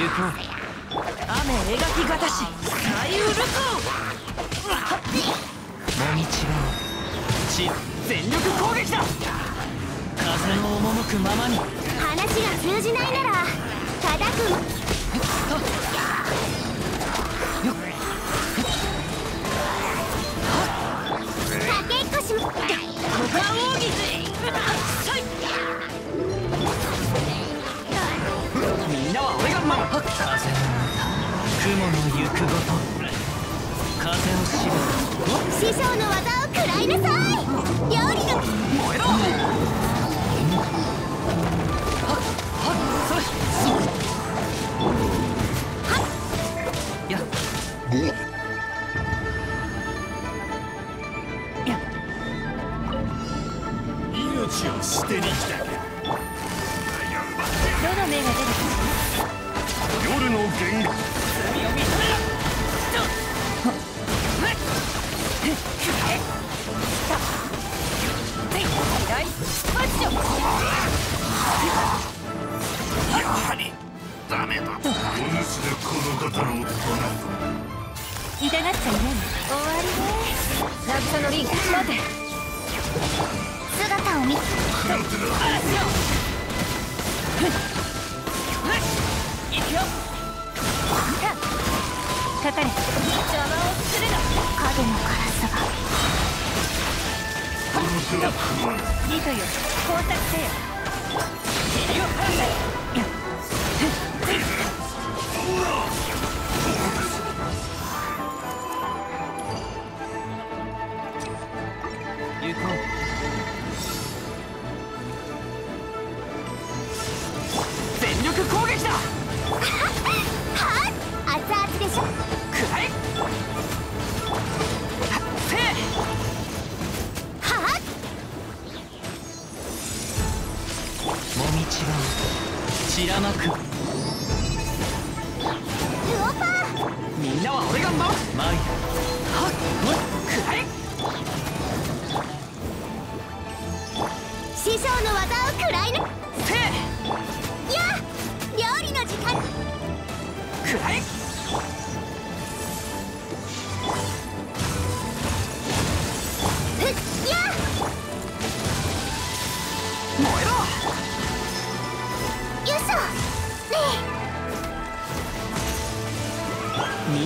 行こう。雨描きがたし大ウルコー。もみちろう全力攻撃だ。風の赴くままに。話が通じないなら叩く。駆けっこしま小顔扇みんなは俺が守る。風の雲の行くごと風をしぶる。師匠の技を食らいなさい。料理が燃えろ。命を捨てに来たか。どの目が出るか。夜の幻覚。罪を見つめろ。み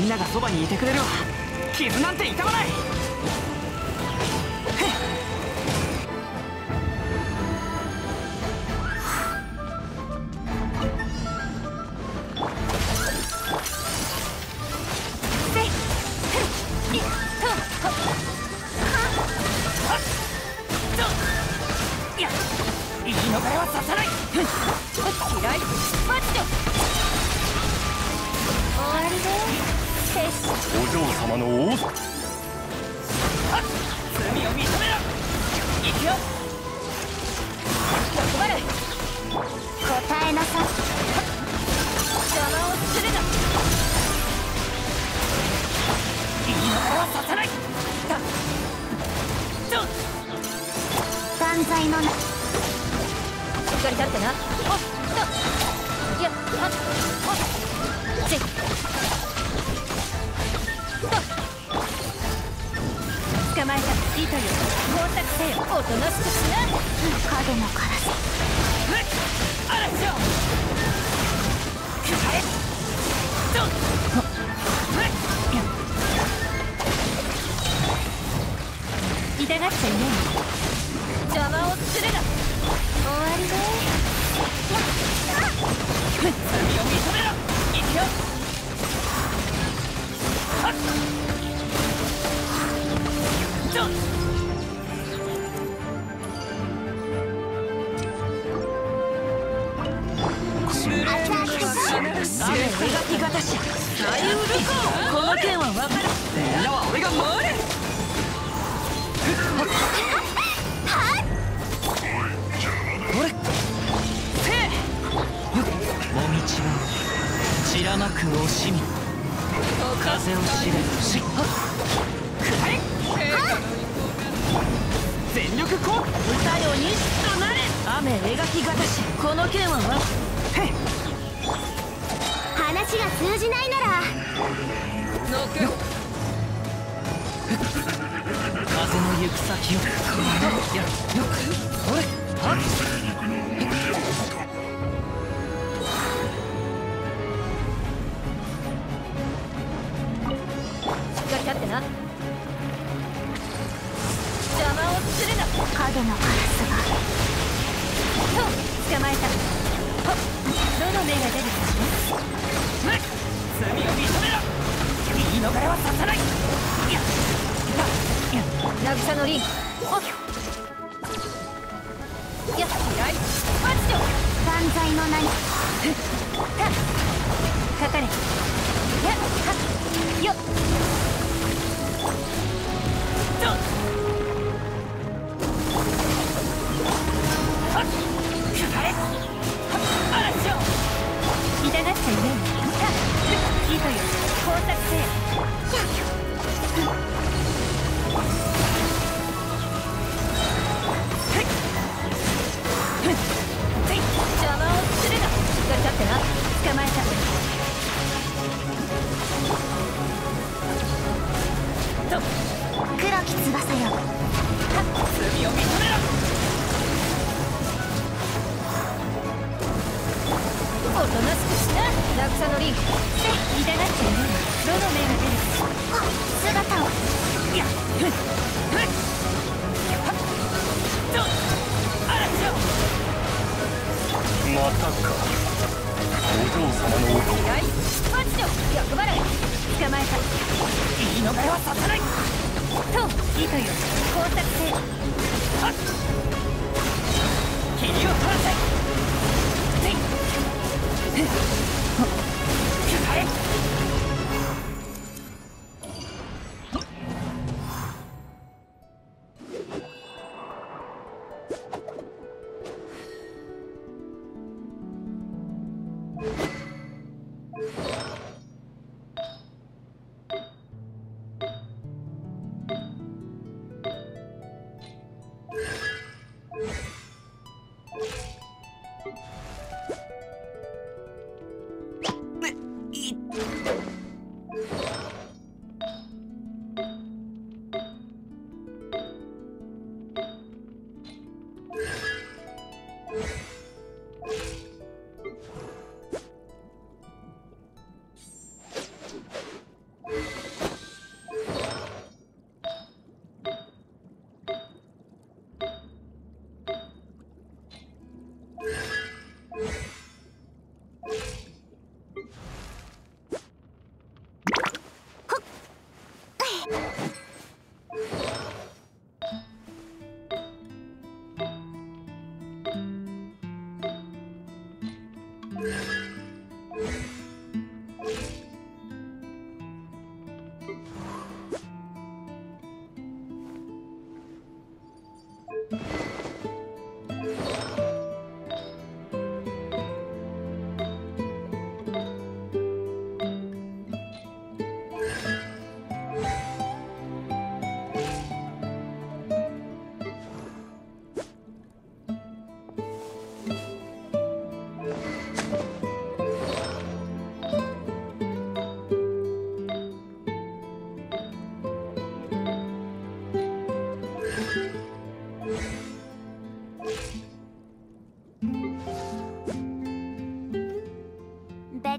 んながそばにいてくれるわ。傷なんて痛まない。生き逃れはさせない。嫌いマジでお嬢様の王座。罪を認めろ。行くよ。欲張れ。答えなさい。邪魔をするな。言い訳はさせない。断罪のな。しっかり立ってな。いや、捕まえたらいいという光沢せよ。おとなしくしな。影のカラス。嵐をくらえ。痛がっちゃいね。邪魔をするな。終わりね。罪を認めろ。行くよ。はっどうぞ。全力こう。歌よにとなれ。雨描きがたしこの剣はわ。へっ。話話が通じないならノック風の行く先をやっノック俺はっしっかり立ってな。邪魔をするな。影のカラスがそう捕まえた。どの目が出るかね。罪を認めろ。言い逃れはさせない。渚のリン。やっ嫌い。マジで。万歳の名に。かかれ。やっ。よっ。くられ。痛がっちゃいない。いいとよ。工作せよ。邪魔をするな。ガチャってな。捕まえた。と黒き翼よ。罪を認めろ。おとなしくしな。渚のリンク痛がっちゃいない。どの目が出るか。姿をいやどっ嵐をまたか。お嬢様の音嫌い。マジで欲払い。捕まえた。言い逃れはさせない。といいとよ。工作せよ。はっ霧を取らせ。くらえ。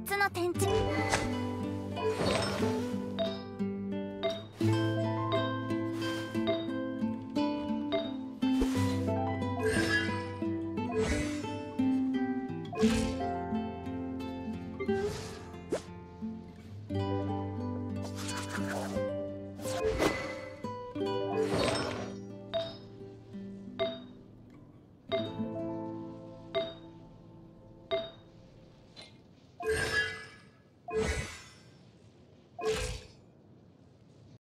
別の天地。